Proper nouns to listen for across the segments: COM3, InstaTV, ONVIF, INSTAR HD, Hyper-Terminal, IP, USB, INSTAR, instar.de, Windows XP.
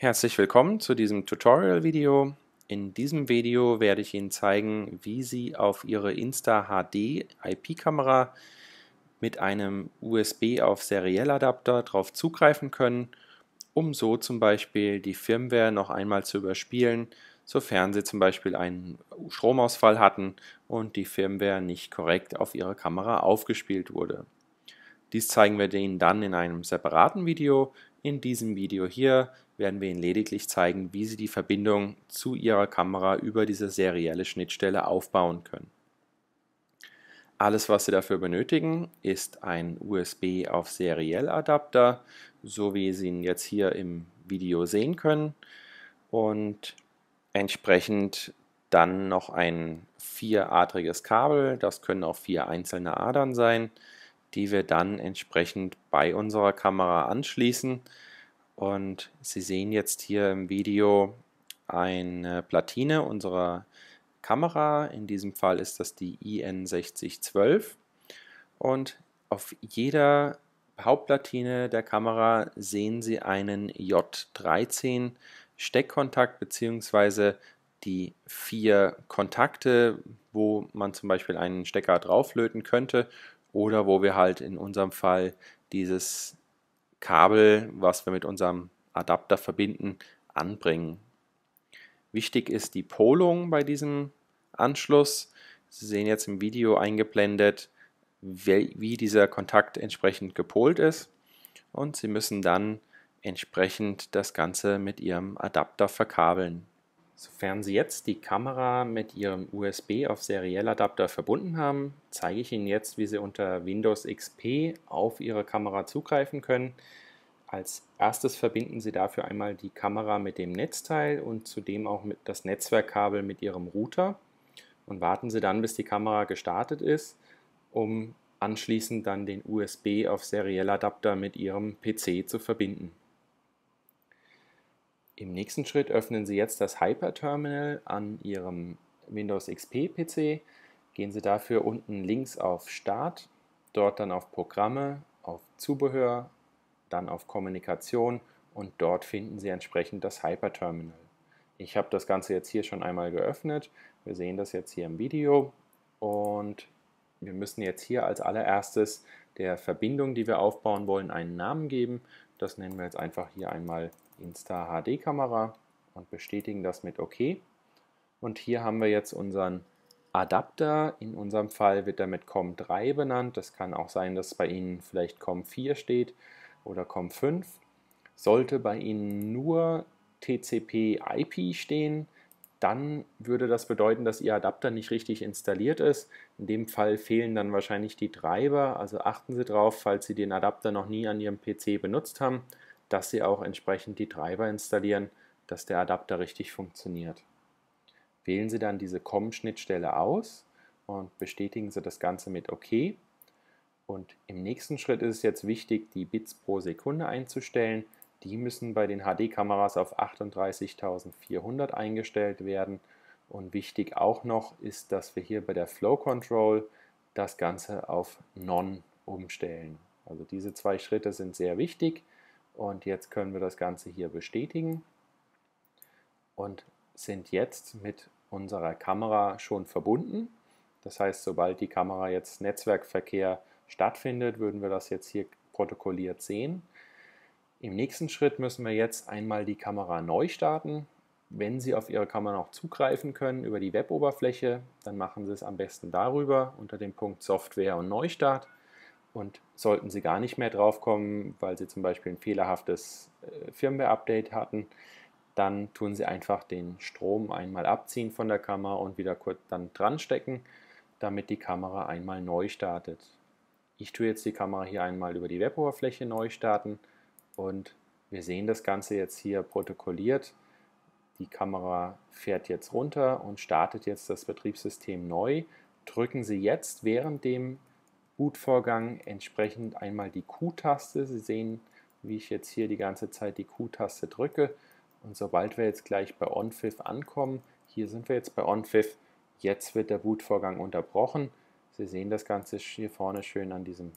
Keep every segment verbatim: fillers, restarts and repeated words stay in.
Herzlich willkommen zu diesem Tutorial-Video. In diesem Video werde ich Ihnen zeigen, wie Sie auf Ihre Insta H D I P-Kamera mit einem U S B auf Seriell-Adapter darauf zugreifen können, um so zum Beispiel die Firmware noch einmal zu überspielen, sofern Sie zum Beispiel einen Stromausfall hatten und die Firmware nicht korrekt auf Ihre Kamera aufgespielt wurde. Dies zeigen wir Ihnen dann in einem separaten Video. In diesem Video hier werden wir Ihnen lediglich zeigen, wie Sie die Verbindung zu Ihrer Kamera über diese serielle Schnittstelle aufbauen können. Alles, was Sie dafür benötigen, ist ein U S B auf Seriell-Adapter, so wie Sie ihn jetzt hier im Video sehen können, und entsprechend dann noch ein vieradriges Kabel, das können auch vier einzelne Adern sein, die wir dann entsprechend bei unserer Kamera anschließen. Und Sie sehen jetzt hier im Video eine Platine unserer Kamera. In diesem Fall ist das die I N sechzig zwölf. Und auf jeder Hauptplatine der Kamera sehen Sie einen J dreizehn Steckkontakt bzw. die vier Kontakte, wo man zum Beispiel einen Stecker drauflöten könnte, oder wo wir halt in unserem Fall dieses Kabel, was wir mit unserem Adapter verbinden, anbringen. Wichtig ist die Polung bei diesem Anschluss. Sie sehen jetzt im Video eingeblendet, wie dieser Kontakt entsprechend gepolt ist, und Sie müssen dann entsprechend das Ganze mit Ihrem Adapter verkabeln. Sofern Sie jetzt die Kamera mit Ihrem U S B auf Seriell-Adapter verbunden haben, zeige ich Ihnen jetzt, wie Sie unter Windows X P auf Ihre Kamera zugreifen können. Als erstes verbinden Sie dafür einmal die Kamera mit dem Netzteil und zudem auch mit das Netzwerkkabel mit Ihrem Router, und warten Sie dann, bis die Kamera gestartet ist, um anschließend dann den U S B auf Seriell-Adapter mit Ihrem P C zu verbinden. Im nächsten Schritt öffnen Sie jetzt das Hyper-Terminal an Ihrem Windows X P-P C. Gehen Sie dafür unten links auf Start, dort dann auf Programme, auf Zubehör, dann auf Kommunikation, und dort finden Sie entsprechend das Hyper-Terminal. Ich habe das Ganze jetzt hier schon einmal geöffnet. Wir sehen das jetzt hier im Video, und wir müssen jetzt hier als allererstes der Verbindung, die wir aufbauen wollen, einen Namen geben. Das nennen wir jetzt einfach hier einmal Insta H D Kamera und bestätigen das mit OK. Und hier haben wir jetzt unseren Adapter. In unserem Fall wird er mit COM drei benannt. Das kann auch sein, dass bei Ihnen vielleicht COM vier steht oder COM fünf. Sollte bei Ihnen nur T C P I P stehen, dann würde das bedeuten, dass Ihr Adapter nicht richtig installiert ist. In dem Fall fehlen dann wahrscheinlich die Treiber. Also achten Sie darauf, falls Sie den Adapter noch nie an Ihrem P C benutzt haben, dass Sie auch entsprechend die Treiber installieren, dass der Adapter richtig funktioniert. Wählen Sie dann diese COM-Schnittstelle aus und bestätigen Sie das Ganze mit OK. Und im nächsten Schritt ist es jetzt wichtig, die Bits pro Sekunde einzustellen. Die müssen bei den H D-Kameras auf achtunddreißigtausendvierhundert eingestellt werden. Und wichtig auch noch ist, dass wir hier bei der Flow Control das Ganze auf None umstellen. Also diese zwei Schritte sind sehr wichtig. Und jetzt können wir das Ganze hier bestätigen und sind jetzt mit unserer Kamera schon verbunden. Das heißt, sobald die Kamera jetzt Netzwerkverkehr stattfindet, würden wir das jetzt hier protokolliert sehen. Im nächsten Schritt müssen wir jetzt einmal die Kamera neu starten. Wenn Sie auf Ihre Kamera noch zugreifen können über die Web-Oberfläche, dann machen Sie es am besten darüber unter dem Punkt Software und Neustart. Und sollten Sie gar nicht mehr drauf kommen, weil Sie zum Beispiel ein fehlerhaftes Firmware-Update hatten, dann tun Sie einfach den Strom einmal abziehen von der Kamera und wieder kurz dann dran stecken, damit die Kamera einmal neu startet. Ich tue jetzt die Kamera hier einmal über die Web-Oberfläche neu starten, und wir sehen das Ganze jetzt hier protokolliert. Die Kamera fährt jetzt runter und startet jetzt das Betriebssystem neu. Drücken Sie jetzt während dem Bootvorgang entsprechend einmal die Q-Taste. Sie sehen, wie ich jetzt hier die ganze Zeit die Q-Taste drücke, und sobald wir jetzt gleich bei ONVIF ankommen, hier sind wir jetzt bei ONVIF, jetzt wird der Bootvorgang unterbrochen. Sie sehen das Ganze hier vorne schön an diesem,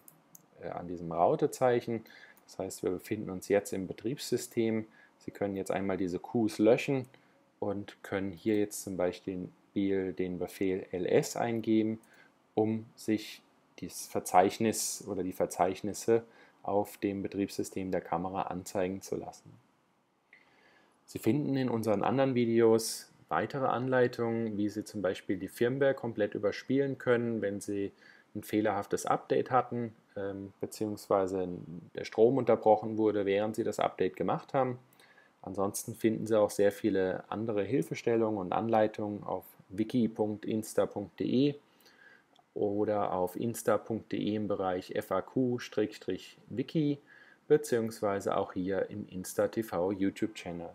äh, an diesem Rautezeichen. Das heißt, wir befinden uns jetzt im Betriebssystem. Sie können jetzt einmal diese Qs löschen und können hier jetzt zum Beispiel den Befehl ls eingeben, um sich das Verzeichnis oder die Verzeichnisse auf dem Betriebssystem der Kamera anzeigen zu lassen. Sie finden in unseren anderen Videos weitere Anleitungen, wie Sie zum Beispiel die Firmware komplett überspielen können, wenn Sie ein fehlerhaftes Update hatten, ähm, beziehungsweise der Strom unterbrochen wurde, während Sie das Update gemacht haben. Ansonsten finden Sie auch sehr viele andere Hilfestellungen und Anleitungen auf wiki punkt instar punkt de oder auf instar punkt de im Bereich F A Q-Wiki beziehungsweise auch hier im InstaTV YouTube-Channel.